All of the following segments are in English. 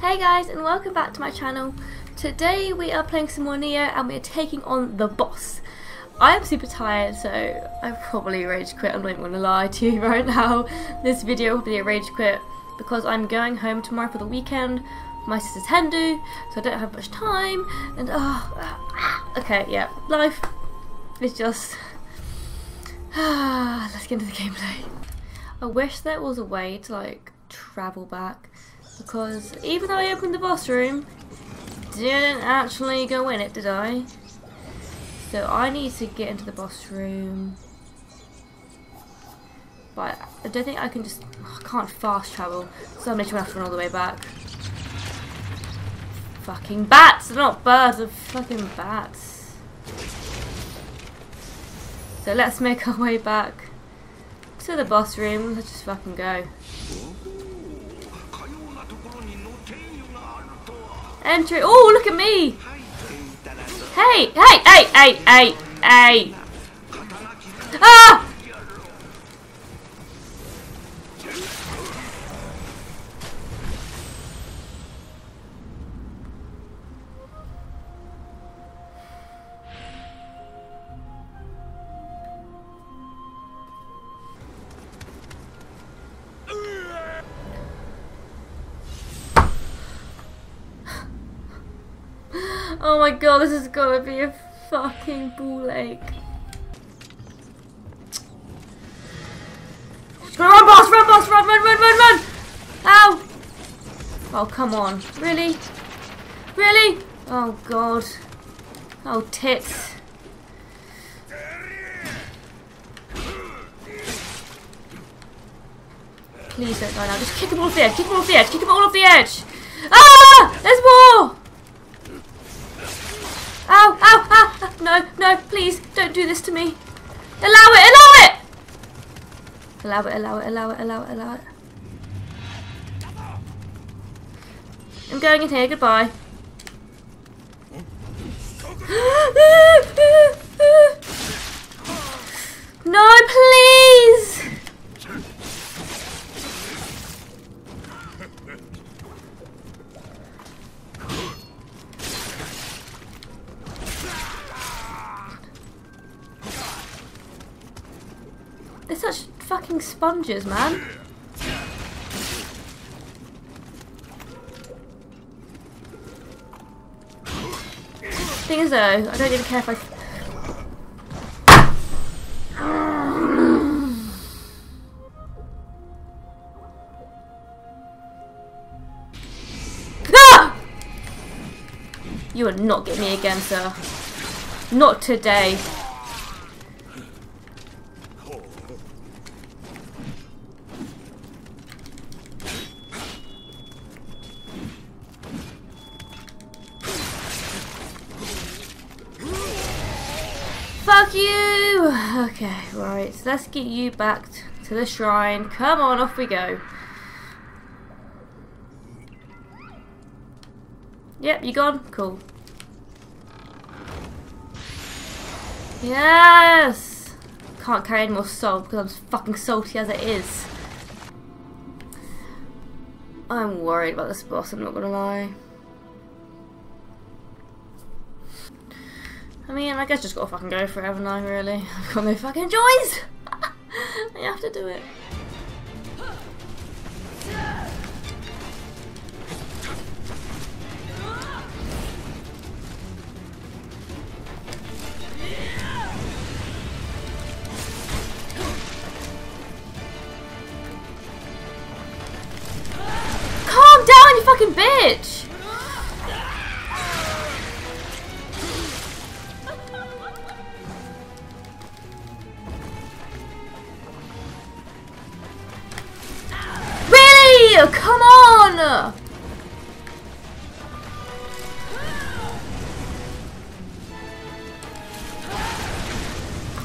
Hey guys, and welcome back to my channel. Today we are playing some more Nioh and we are taking on the boss. I am super tired, so I probably rage quit. I'm not even going to lie to you right now. This video will be a rage quit because I'm going home tomorrow for the weekend. My sister's Hindu, so I don't have much time. And okay, yeah, life is just... Let's get into the gameplay. I wish there was a way to like travel back, because even though I opened the boss room, didn't actually go in it, did I? So I need to get into the boss room, but I don't think I can just... I can't fast travel, so I'm literally gonna have to run all the way back. Fucking bats! They're not birds, they're fucking bats. So let's make our way back to the boss room. Let's just fucking go. Entry. Oh, look at me! Hey! Hey! Hey! Hey! Hey! Hey! Ah! Oh my god, this is gonna be a fucking ball ache. Run, boss! Run, boss! Run, run, run, run, run! Ow! Oh, come on. Really? Really? Oh god. Oh, tits. Please don't die now. Just kick him all off the edge. Kick him all off the edge. Kick him all off the edge! Ah! There's more! Ow, ow, ah, no, no, please, don't do this to me. Allow it, allow it! Allow it, allow it, allow it, allow it, allow it. I'm going in here, goodbye. No, please! They're such fucking sponges, man. Thing is though, I don't even care if I... Ah! You will not get me again, sir. Not today. Fuck you! Okay, right, so let's get you back to the shrine. Come on, off we go. Yep, you gone? Cool. Yes! Can't carry any more salt because I'm fucking salty as it is. I'm worried about this boss, I'm not gonna lie. I mean, I guess just gotta fucking go for it, haven't I, really? I've got no fucking choice! I have to do it. Calm down, you fucking bitch! Come on!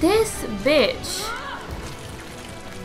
This bitch. No.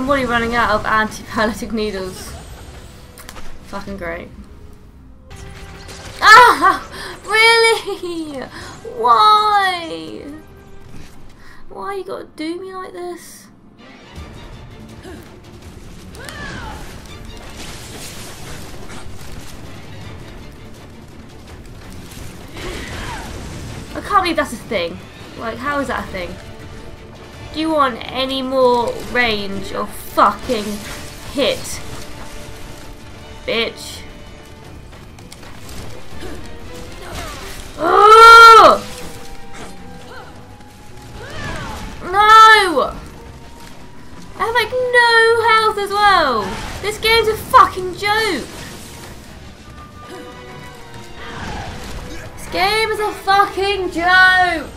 I'm already running out of anti-paralytic needles. Fucking great. Ah! Really? Why? Why you gotta do me like this? I can't believe that's a thing. Like, how is that a thing? Do you want any more range or fucking hit? Bitch. Oh! No! I have like no health as well! This game's a fucking joke! This game is a fucking joke!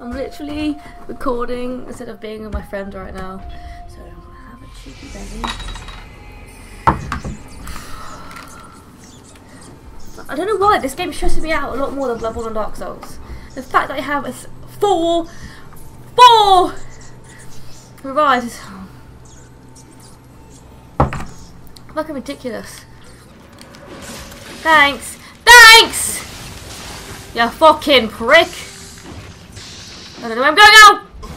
I'm literally recording instead of being with my friend right now. So I'm gonna have a cheeky baby. I don't know why, this game stresses me out a lot more than Bloodborne and Dark Souls. The fact that I have a four revives. Fucking ridiculous. Thanks! Thanks! You fucking prick! I don't know where I'm going now!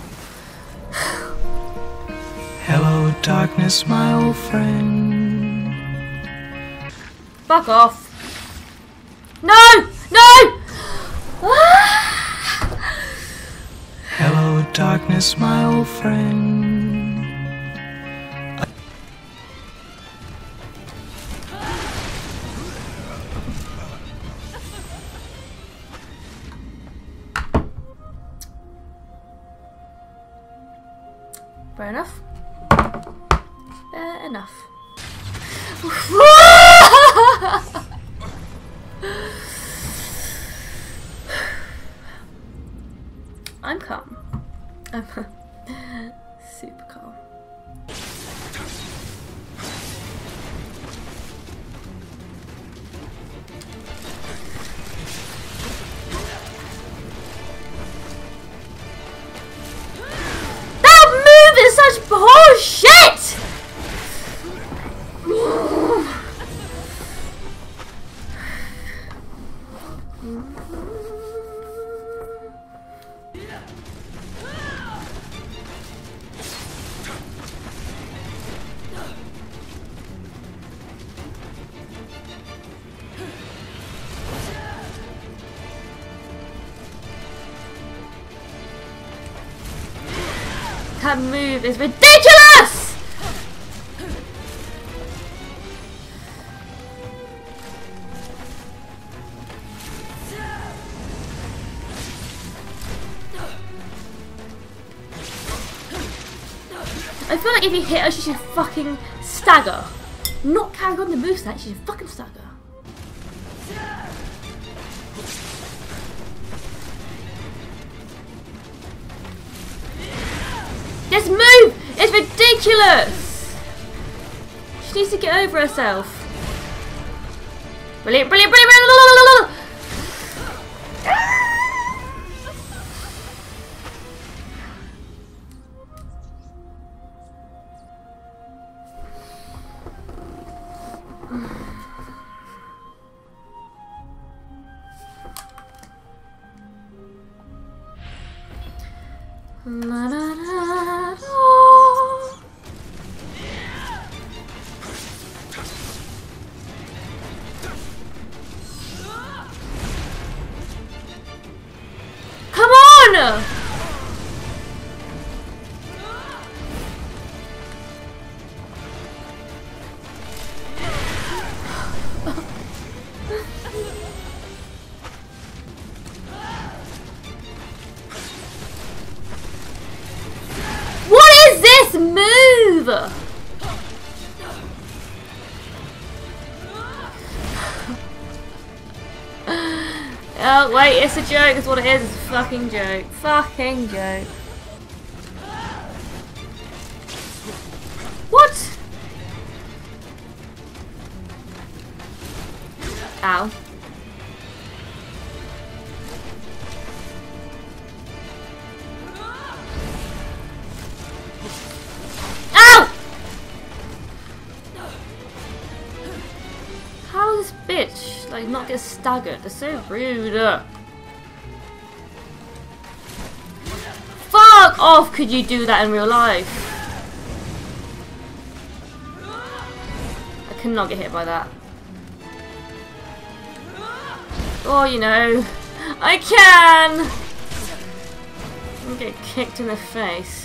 Hello, darkness, my old friend. Fuck off. No! No! Hello, darkness, my old friend. Fair enough. Fair enough. I'm calm. I'm super calm. Oh shit! That move is ridiculous! I feel like if you hit her, she should fucking stagger. Not carry on the moveset, she should fucking stagger. This move is ridiculous! She needs to get over herself. Brilliant, brilliant, brilliant, brilliant! Oh wait, it's a joke, that's what it is, it's a fucking joke. Fucking joke. What? Ow. Ah! this bitch like not get staggered? They're so rude. Fuck off! Could you do that in real life? I cannot get hit by that. Oh, you know, I can. I'm getting kicked in the face.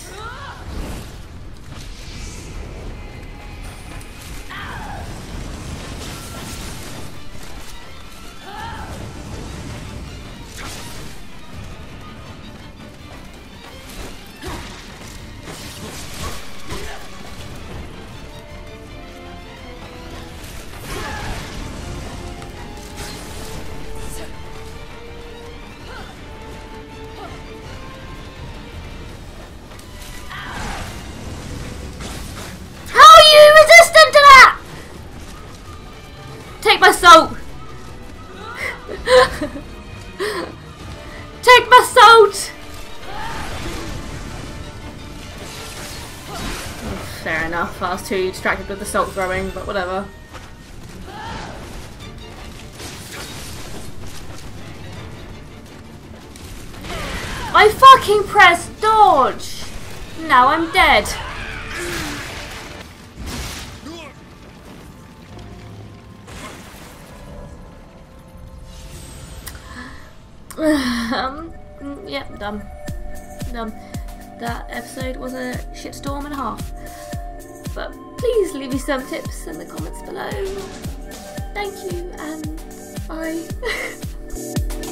Fair enough, I was too distracted with the salt throwing, but whatever. I fucking pressed dodge! Now I'm dead. Yep, done. Done. That episode was a shitstorm and a half. But please leave me some tips in the comments below. Thank you and bye.